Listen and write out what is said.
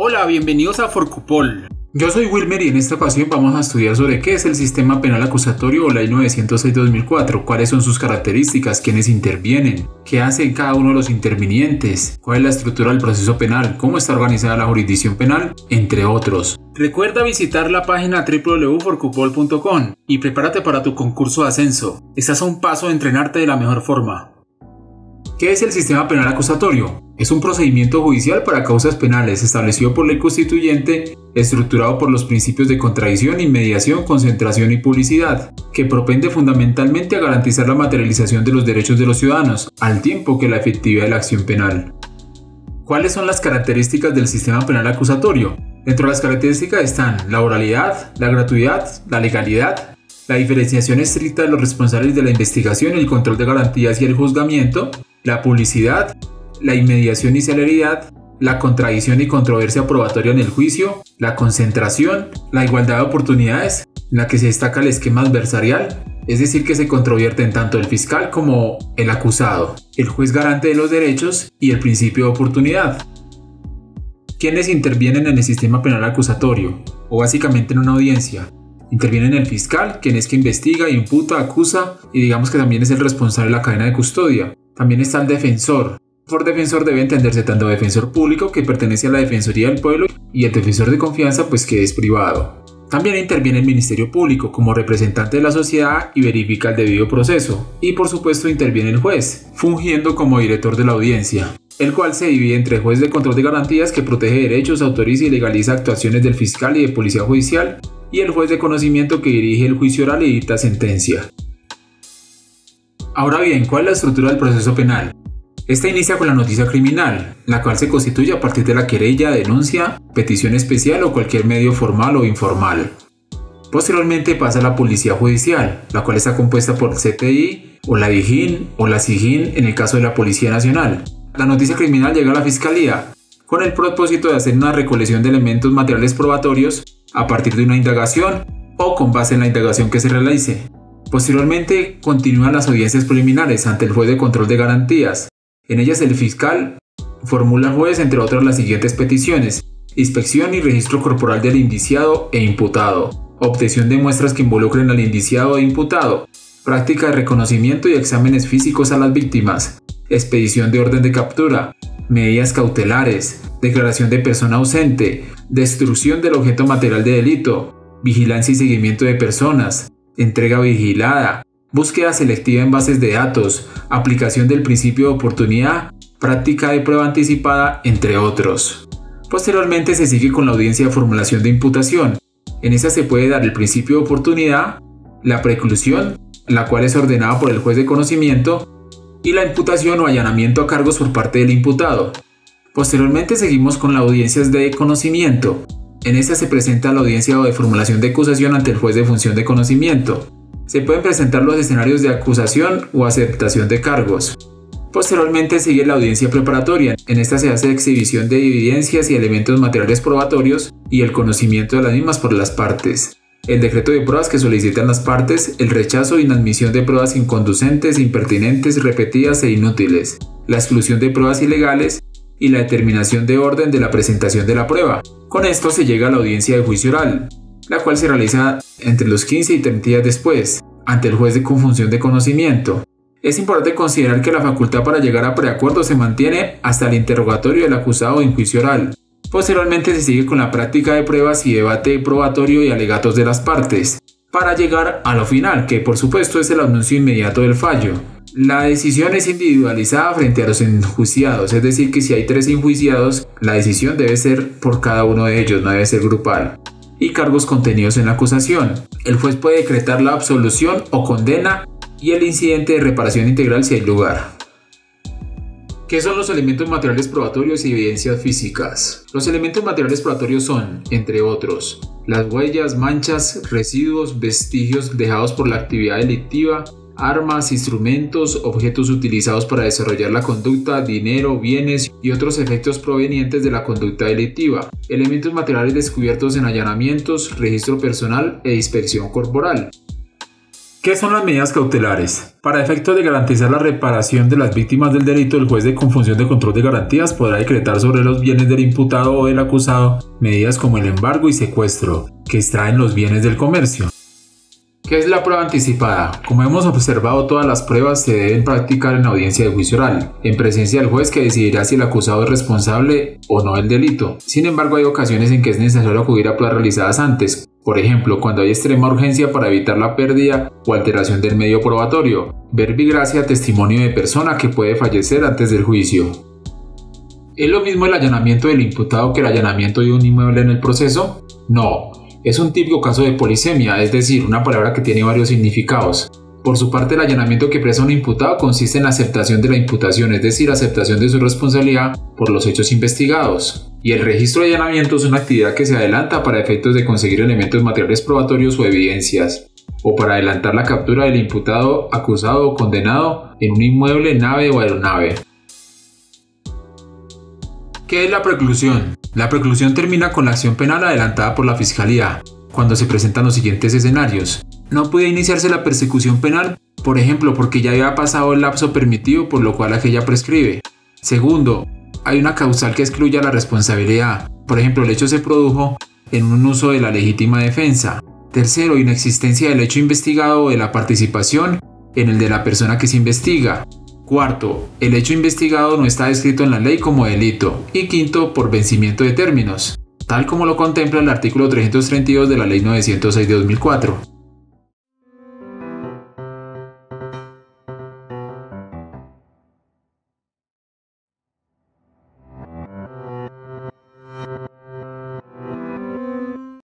Hola, bienvenidos a Forcupol. Yo soy Wilmer y en esta ocasión vamos a estudiar sobre qué es el sistema penal acusatorio o Ley 906 de 2004, cuáles son sus características, quiénes intervienen, qué hacen cada uno de los intervinientes, cuál es la estructura del proceso penal, cómo está organizada la jurisdicción penal, entre otros. Recuerda visitar la página www.forcupol.com y prepárate para tu concurso de ascenso. Estás a un paso de entrenarte de la mejor forma. ¿Qué es el sistema penal acusatorio? Es un procedimiento judicial para causas penales establecido por ley constituyente, estructurado por los principios de contradicción, inmediación, concentración y publicidad, que propende fundamentalmente a garantizar la materialización de los derechos de los ciudadanos, al tiempo que la efectividad de la acción penal. ¿Cuáles son las características del sistema penal acusatorio? Dentro de las características están la oralidad, la gratuidad, la legalidad, la diferenciación estricta de los responsables de la investigación, el control de garantías y el juzgamiento, la publicidad, la inmediación y celeridad, la contradicción y controversia probatoria en el juicio, la concentración, la igualdad de oportunidades, en la que se destaca el esquema adversarial, es decir, que se controvierten tanto el fiscal como el acusado, el juez garante de los derechos y el principio de oportunidad. ¿Quiénes intervienen en el sistema penal acusatorio o básicamente en una audiencia? Intervienen el fiscal, quien es que investiga, imputa, acusa y digamos que también es el responsable de la cadena de custodia. También está el defensor. Por defensor debe entenderse tanto defensor público, que pertenece a la Defensoría del Pueblo, y el defensor de confianza, pues que es privado. También interviene el Ministerio Público como representante de la sociedad y verifica el debido proceso. Y por supuesto interviene el juez, fungiendo como director de la audiencia, el cual se divide entre juez de control de garantías, que protege derechos, autoriza y legaliza actuaciones del fiscal y de policía judicial, y el juez de conocimiento, que dirige el juicio oral y dicta sentencia. Ahora bien, ¿cuál es la estructura del proceso penal? Esta inicia con la noticia criminal, la cual se constituye a partir de la querella, denuncia, petición especial o cualquier medio formal o informal. Posteriormente pasa a la policía judicial, la cual está compuesta por el CTI o la DIJIN o la SIGIN en el caso de la Policía Nacional. La noticia criminal llega a la Fiscalía, con el propósito de hacer una recolección de elementos materiales probatorios a partir de una indagación o con base en la indagación que se realice. Posteriormente continúan las audiencias preliminares ante el juez de control de garantías. En ellas el fiscal formula al juez, entre otras, las siguientes peticiones: inspección y registro corporal del indiciado e imputado, obtención de muestras que involucren al indiciado e imputado, práctica de reconocimiento y exámenes físicos a las víctimas, expedición de orden de captura, medidas cautelares, declaración de persona ausente, destrucción del objeto material de delito, vigilancia y seguimiento de personas, entrega vigilada, búsqueda selectiva en bases de datos, aplicación del principio de oportunidad, práctica de prueba anticipada, entre otros. Posteriormente se sigue con la audiencia de formulación de imputación. En esa se puede dar el principio de oportunidad, la preclusión, la cual es ordenada por el juez de conocimiento, y la imputación o allanamiento a cargos por parte del imputado. Posteriormente seguimos con las audiencias de conocimiento. En esta se presenta la audiencia de formulación de acusación ante el juez de función de conocimiento. Se pueden presentar los escenarios de acusación o aceptación de cargos. Posteriormente sigue la audiencia preparatoria. En esta se hace exhibición de evidencias y elementos materiales probatorios y el conocimiento de las mismas por las partes, el decreto de pruebas que solicitan las partes, el rechazo e inadmisión de pruebas inconducentes, impertinentes, repetidas e inútiles, la exclusión de pruebas ilegales y la determinación de orden de la presentación de la prueba. Con esto se llega a la audiencia de juicio oral, la cual se realiza entre los 15 y 30 días después, ante el juez de función de conocimiento. Es importante considerar que la facultad para llegar a preacuerdo se mantiene hasta el interrogatorio del acusado en juicio oral. Posteriormente se sigue con la práctica de pruebas y debate probatorio y alegatos de las partes, para llegar a lo final, que por supuesto es el anuncio inmediato del fallo. La decisión es individualizada frente a los enjuiciados, es decir, que si hay 3 enjuiciados, la decisión debe ser por cada uno de ellos, no debe ser grupal. Y cargos contenidos en la acusación. El juez puede decretar la absolución o condena y el incidente de reparación integral si hay lugar. ¿Qué son los elementos materiales probatorios y evidencias físicas? Los elementos materiales probatorios son, entre otros, las huellas, manchas, residuos, vestigios dejados por la actividad delictiva, armas, instrumentos, objetos utilizados para desarrollar la conducta, dinero, bienes y otros efectos provenientes de la conducta delictiva, elementos materiales descubiertos en allanamientos, registro personal e inspección corporal. ¿Qué son las medidas cautelares? Para efectos de garantizar la reparación de las víctimas del delito, el juez con función de control de garantías podrá decretar sobre los bienes del imputado o del acusado medidas como el embargo y secuestro, que extraen los bienes del comercio. ¿Qué es la prueba anticipada? Como hemos observado, todas las pruebas se deben practicar en audiencia de juicio oral, en presencia del juez que decidirá si el acusado es responsable o no del delito. Sin embargo, hay ocasiones en que es necesario acudir a pruebas realizadas antes, por ejemplo, cuando hay extrema urgencia para evitar la pérdida o alteración del medio probatorio, verbigracia, testimonio de persona que puede fallecer antes del juicio. ¿Es lo mismo el allanamiento del imputado que el allanamiento de un inmueble en el proceso? No, es un típico caso de polisemia, es decir, una palabra que tiene varios significados. Por su parte, el allanamiento que presta un imputado consiste en la aceptación de la imputación, es decir, aceptación de su responsabilidad por los hechos investigados. Y el registro de allanamiento es una actividad que se adelanta para efectos de conseguir elementos materiales probatorios o evidencias, o para adelantar la captura del imputado, acusado o condenado en un inmueble, nave o aeronave. ¿Qué es la preclusión? La preclusión termina con la acción penal adelantada por la Fiscalía, cuando se presentan los siguientes escenarios. No puede iniciarse la persecución penal, por ejemplo, porque ya había pasado el lapso permitido, por lo cual aquella prescribe. Segundo, hay una causal que excluya la responsabilidad, por ejemplo, el hecho se produjo en un uso de la legítima defensa. Tercero, inexistencia del hecho investigado o de la participación en el de la persona que se investiga. Cuarto, el hecho investigado no está descrito en la ley como delito. Y quinto, por vencimiento de términos, tal como lo contempla el artículo 332 de la Ley 906 de 2004.